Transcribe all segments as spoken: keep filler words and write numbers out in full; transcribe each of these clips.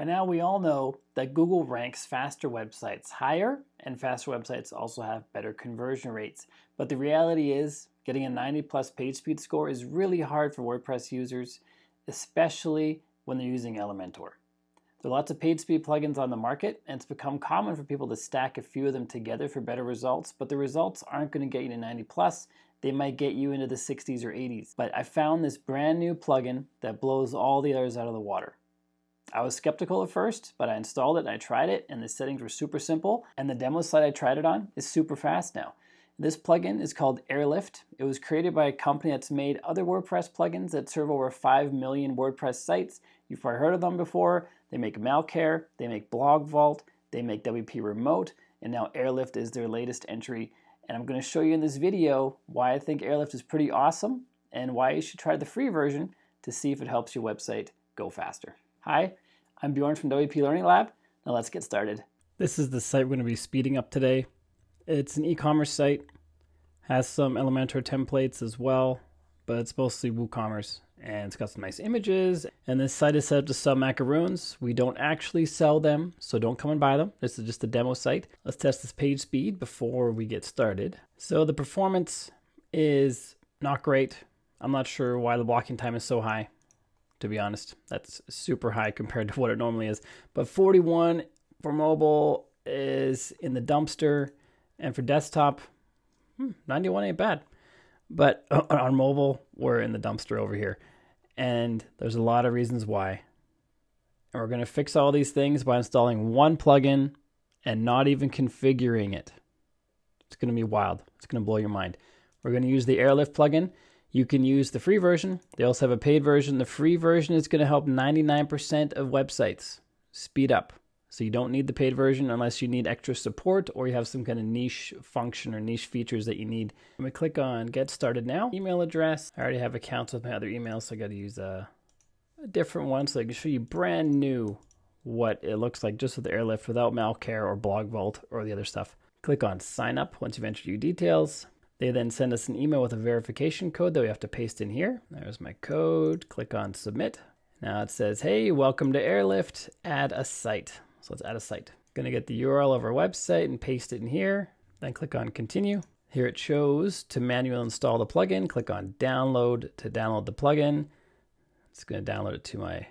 By now we all know that Google ranks faster websites higher, and faster websites also have better conversion rates. But the reality is getting a ninety plus PageSpeed score is really hard for WordPress users, especially when they're using Elementor. There are lots of PageSpeed plugins on the market, and it's become common for people to stack a few of them together for better results, but the results aren't going to get you to ninety plus. They might get you into the sixties or eighties. But I found this brand new plugin that blows all the others out of the water. I was skeptical at first, but I installed it and I tried it, and the settings were super simple, and the demo slide I tried it on is super fast now. This plugin is called Airlift. It was created by a company that's made other WordPress plugins that serve over five million WordPress sites. You've probably heard of them before. They make Malcare, they make BlogVault, they make W P Remote, and now Airlift is their latest entry. And I'm going to show you in this video why I think Airlift is pretty awesome and why you should try the free version to see if it helps your website go faster. Hi, I'm Bjorn from W P Learning Lab. Now let's get started. This is the site we're going to be speeding up today. It's an e-commerce site, has some Elementor templates as well, but it's mostly WooCommerce, and it's got some nice images. And this site is set up to sell macaroons. We don't actually sell them, so don't come and buy them. This is just a demo site. Let's test this page speed before we get started. So the performance is not great. I'm not sure why the blocking time is so high. To be honest, that's super high compared to what it normally is. But forty-one for mobile is in the dumpster, and for desktop, hmm, ninety-one ain't bad. But on mobile, we're in the dumpster over here. And there's a lot of reasons why. And we're gonna fix all these things by installing one plugin and not even configuring it. It's gonna be wild, it's gonna blow your mind. We're gonna use the Airlift plugin. You can use the free version. They also have a paid version. The free version is going to help ninety-nine percent of websites speed up. So you don't need the paid version unless you need extra support or you have some kind of niche function or niche features that you need. I'm going to click on Get Started Now. Email address. I already have accounts with my other emails, so I got to use a, a different one so I can show you brand new what it looks like just with the Airlift without Malcare or BlogVault or the other stuff. Click on Sign Up once you've entered your details. They then send us an email with a verification code that we have to paste in here. There's my code. Click on Submit. Now it says, hey, welcome to Airlift. Add a site. So let's add a site. Going to get the U R L of our website and paste it in here. Then click on Continue. Here it shows to manually install the plugin. Click on Download to download the plugin. It's going to download it to my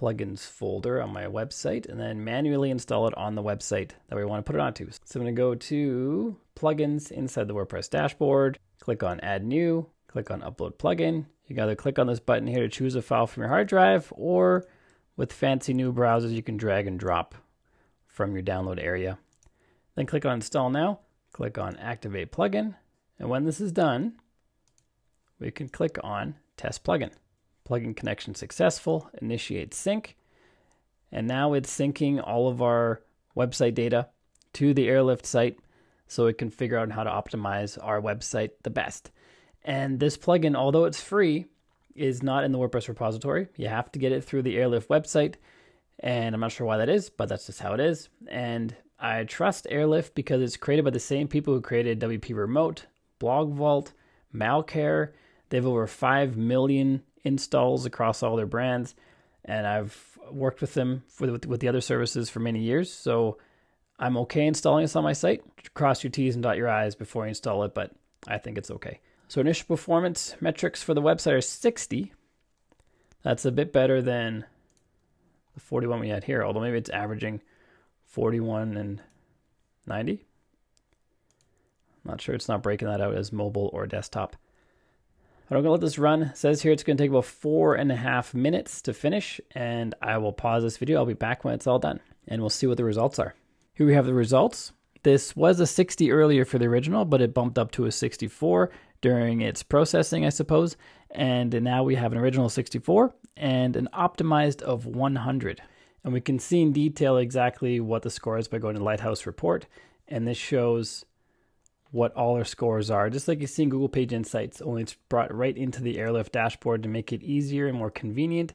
plugins folder on my website and then manually install it on the website that we want to put it onto. So I'm going to go to plugins inside the WordPress dashboard, click on add new, click on upload plugin. You can either click on this button here to choose a file from your hard drive, or with fancy new browsers, you can drag and drop from your download area. Then click on install now, click on activate plugin. And when this is done, we can click on test plugin. Plugin connection successful, initiate sync. And now it's syncing all of our website data to the Airlift site so it can figure out how to optimize our website the best. And this plugin, although it's free, is not in the WordPress repository. You have to get it through the Airlift website. And I'm not sure why that is, but that's just how it is. And I trust Airlift because it's created by the same people who created W P Remote, BlogVault, Malcare. They have over five million installs across all their brands, and I've worked with them for, with, with the other services for many years, so I'm okay installing this on my site. Cross your T's and dot your I's before you install it, but I think it's okay. So initial performance metrics for the website are sixty. That's a bit better than the forty-one we had here, although maybe it's averaging forty-one and ninety. I'm not sure, it's not breaking that out as mobile or desktop. I'm going to let this run. It says here it's going to take about four and a half minutes to finish, and I will pause this video. I'll be back when it's all done, and we'll see what the results are. Here we have the results. This was a sixty earlier for the original, but it bumped up to a sixty-four during its processing, I suppose, and now we have an original sixty-four and an optimized of one hundred. And we can see in detail exactly what the score is by going to Lighthouse Report, and this shows what all our scores are. Just like you see in Google Page Insights, only it's brought right into the Airlift dashboard to make it easier and more convenient.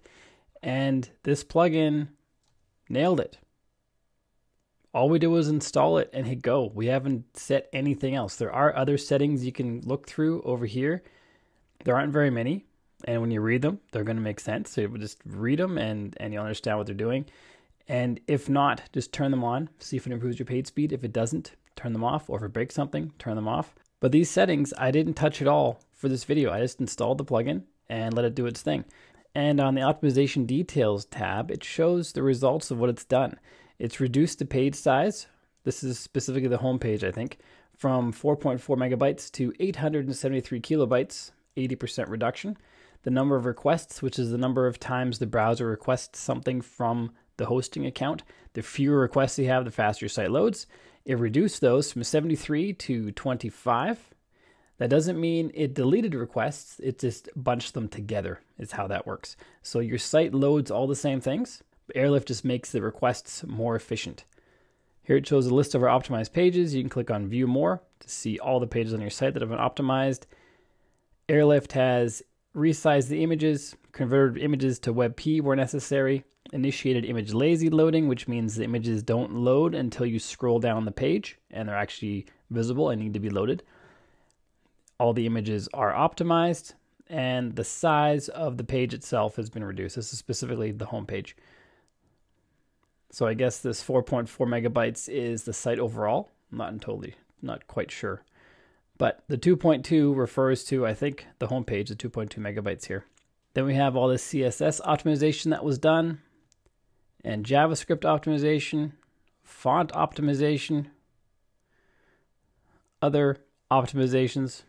And this plugin nailed it. All we did was install it and hit go. We haven't set anything else. There are other settings you can look through over here. There aren't very many. And when you read them, they're going to make sense. So you just read them and, and you'll understand what they're doing. And if not, just turn them on, see if it improves your page speed. If it doesn't, turn them off, or if it breaks something, turn them off. But these settings, I didn't touch at all for this video. I just installed the plugin and let it do its thing. And on the optimization details tab, it shows the results of what it's done. It's reduced the page size. This is specifically the home page, I think, from four point four megabytes to eight hundred seventy-three kilobytes, eighty percent reduction. The number of requests, which is the number of times the browser requests something from the hosting account. The fewer requests you have, the faster your site loads. It reduced those from seventy-three to twenty-five. That doesn't mean it deleted requests, it just bunched them together is how that works. So your site loads all the same things, but Airlift just makes the requests more efficient. Here it shows a list of our optimized pages. You can click on View More to see all the pages on your site that have been optimized. Airlift has resized the images, converted images to WebP where necessary, initiated image lazy loading, which means the images don't load until you scroll down the page and they're actually visible and need to be loaded. All the images are optimized, and the size of the page itself has been reduced. This is specifically the home page. So I guess this four point four megabytes is the site overall. I'm not totally, not quite sure. But the two point two refers to, I think, the home page, the two point two megabytes here. Then we have all this C S S optimization that was done, and JavaScript optimization, font optimization, other optimizations,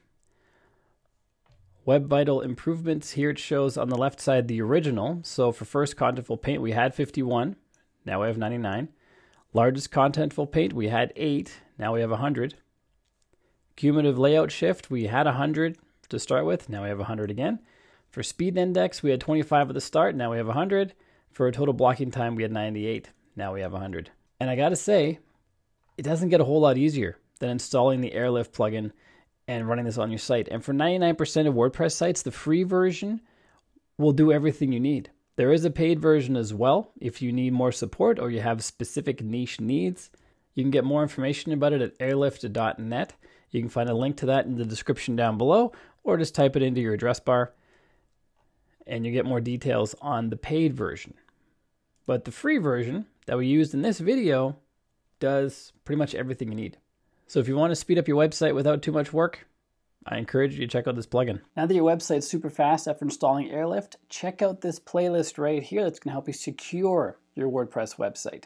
Web Vital improvements. Here it shows on the left side the original. So for first contentful paint, we had fifty-one, now we have ninety-nine. Largest contentful paint, we had eight, now we have one hundred. Cumulative layout shift, we had one hundred to start with, now we have one hundred again. For speed index, we had twenty-five at the start, now we have one hundred. For a total blocking time, we had ninety-eight, now we have one hundred. And I gotta say, it doesn't get a whole lot easier than installing the Airlift plugin and running this on your site. And for ninety-nine percent of WordPress sites, the free version will do everything you need. There is a paid version as well. If you need more support or you have specific niche needs, you can get more information about it at airlift dot net. You can find a link to that in the description down below, or just type it into your address bar and you get more details on the paid version. But the free version that we used in this video does pretty much everything you need. So if you want to speed up your website without too much work, I encourage you to check out this plugin. Now that your website's super fast after installing Airlift, check out this playlist right here that's going to help you secure your WordPress website.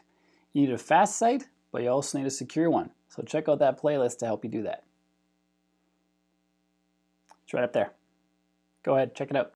You need a fast site, but you also need a secure one. So check out that playlist to help you do that. It's right up there. Go ahead, check it out.